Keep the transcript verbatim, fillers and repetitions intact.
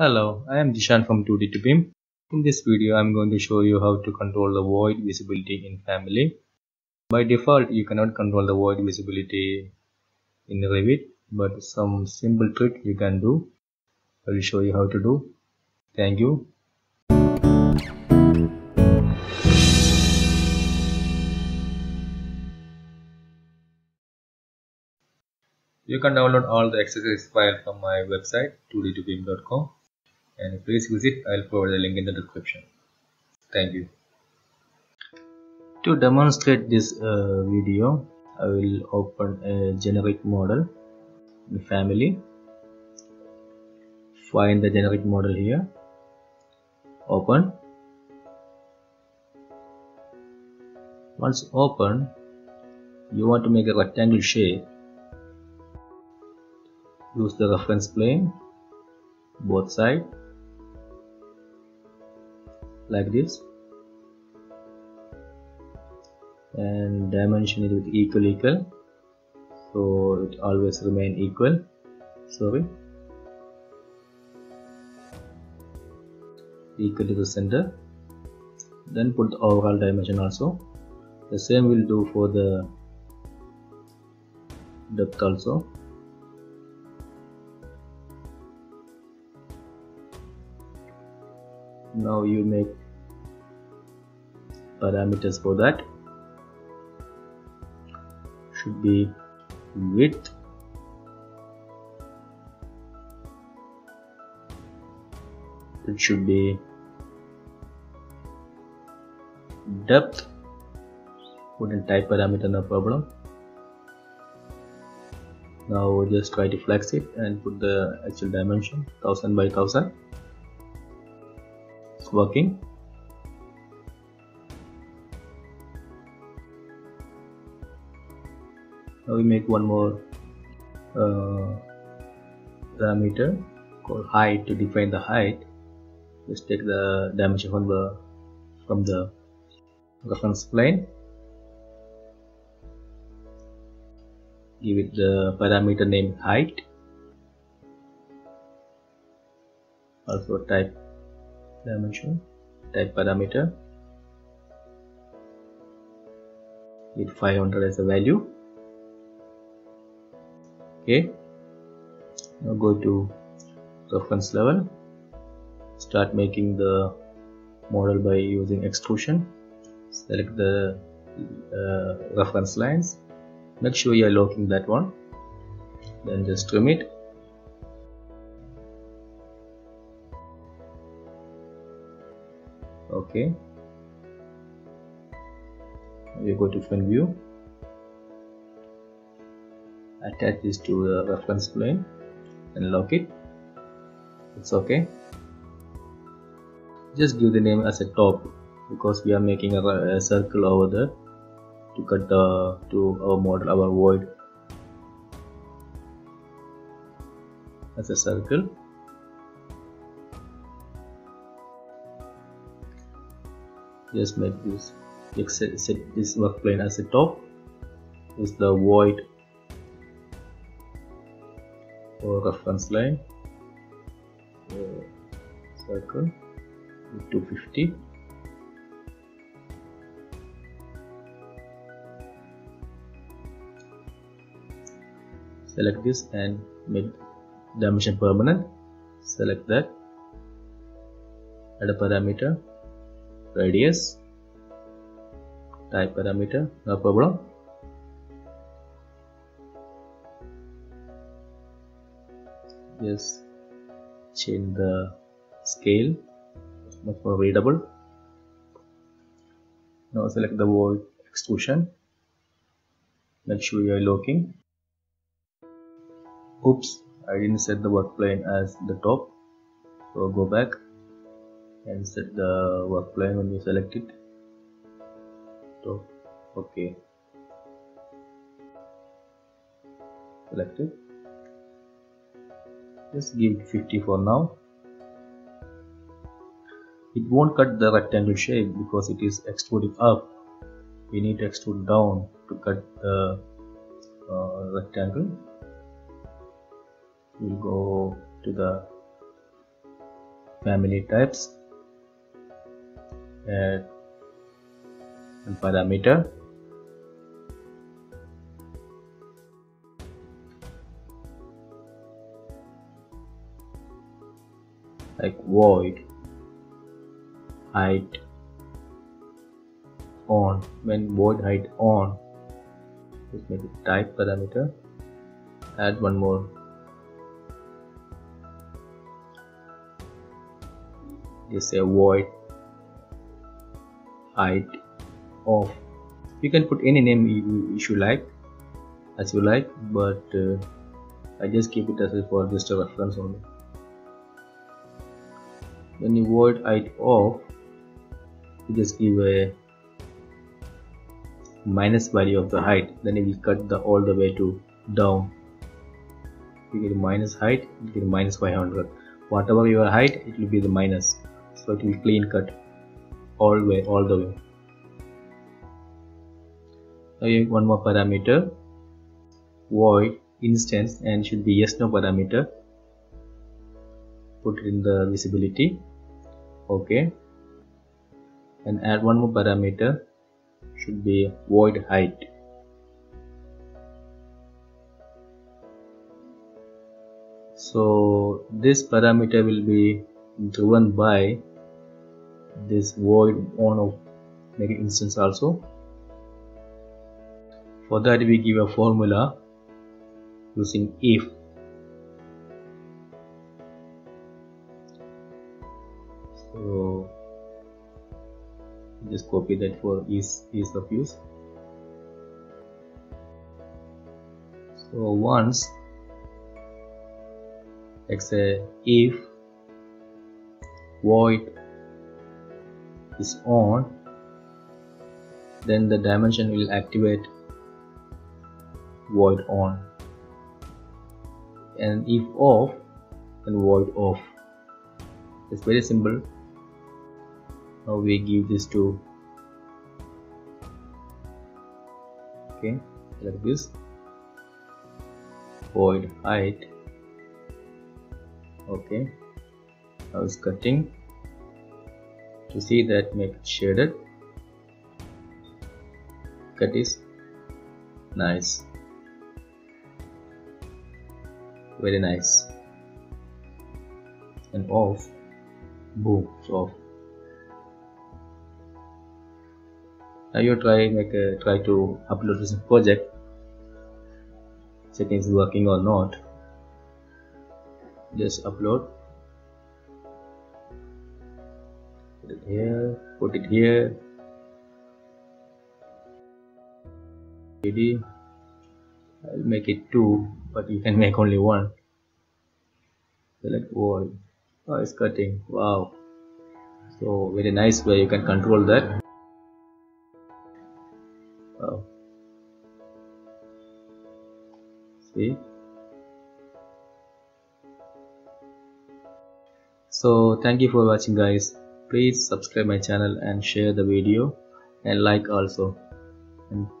Hello, I am Dishan from two D to B I M. In this video, I am going to show you how to control the void visibility in family. By default, you cannot control the void visibility in Revit, but some simple trick you can do. I will show you how to do. Thank you. You can download all the exercise file from my website two D to B I M dot com. And please visit, I'll provide the link in the description. Thank you. To demonstrate this uh, video, I will open a generic model in family. Find the generic model here. Open. Once open, you want to make a rectangle shape. Use the reference plane, both sides. Like this, and dimension it with equal equal, so it always remain equal. Sorry, equal to the center. Then put the overall dimension also. The same will do for the depth also. Now you make parameters for that. Should be width, it should be depth. Put in type parameter, no problem. Now just try to flex it and put the actual dimension thousand by thousand. Working. Now we make one more uh, parameter called height to define the height. Just take the dimension from the from the reference plane. Give it the parameter name height. Also type dimension, type parameter, with five hundred as a value. Okay, now go to reference level, start making the model by using extrusion. Select the uh, reference lines, make sure you are locking that one, then just trim it. Okay, you go to front view, attach this to the reference plane and lock it. It's okay. Just give the name as a top, because we are making a, a circle over there to cut the to our model, our void as a circle. Just make this, set this work plane as a top. Is the void or reference line or circle with two fifty. Select this and make dimension permanent. Select that, add a parameter. Radius, type parameter, no problem. Just change the scale, it's much more readable. Now select the void extrusion, make sure you are locking. Oops, I didn't set the work plane as the top, so go back and set the work plane when you select it. So, okay, select it. Just give fifty for now. It won't cut the rectangle shape because it is extruding up. We need to extrude down to cut the uh, rectangle. We'll go to the family types, add and parameter. Like void, height on. When void height on, just make it type parameter. Add one more just say void height off. You can put any name you, you should like as you like, but uh, I just keep it as for just a reference only. When you void height off, you just give a minus value of the height, then it will cut the all the way to down. You get minus height, you get minus five hundred. Whatever your height, it will be the minus, so it will clean cut all way all the way. Now you have one more parameter, void instance, and should be yes no parameter. Put it in the visibility, okay, and add one more parameter, should be void height. So this parameter will be driven by this void on of make instance also. For that we give a formula using if. So just copy that for ease, ease of use. So once like say if void is on, then the dimension will activate void on, and if off, then void off. It's very simple. Now we give this to, okay, like this, void height, okay. Now it's cutting. To see that, make it shaded. Cut is nice, very nice, and off, boom, it's off. Now you try make a, try to upload this project. Check if it's working or not. Just upload. Put it here. Put it here. three D. I'll make it two, but you can make only one. Select wall. Oh, it's cutting. Wow. So very nice way you can control that. Wow. See. So thank you for watching, guys. Please subscribe my channel and share the video and like also. And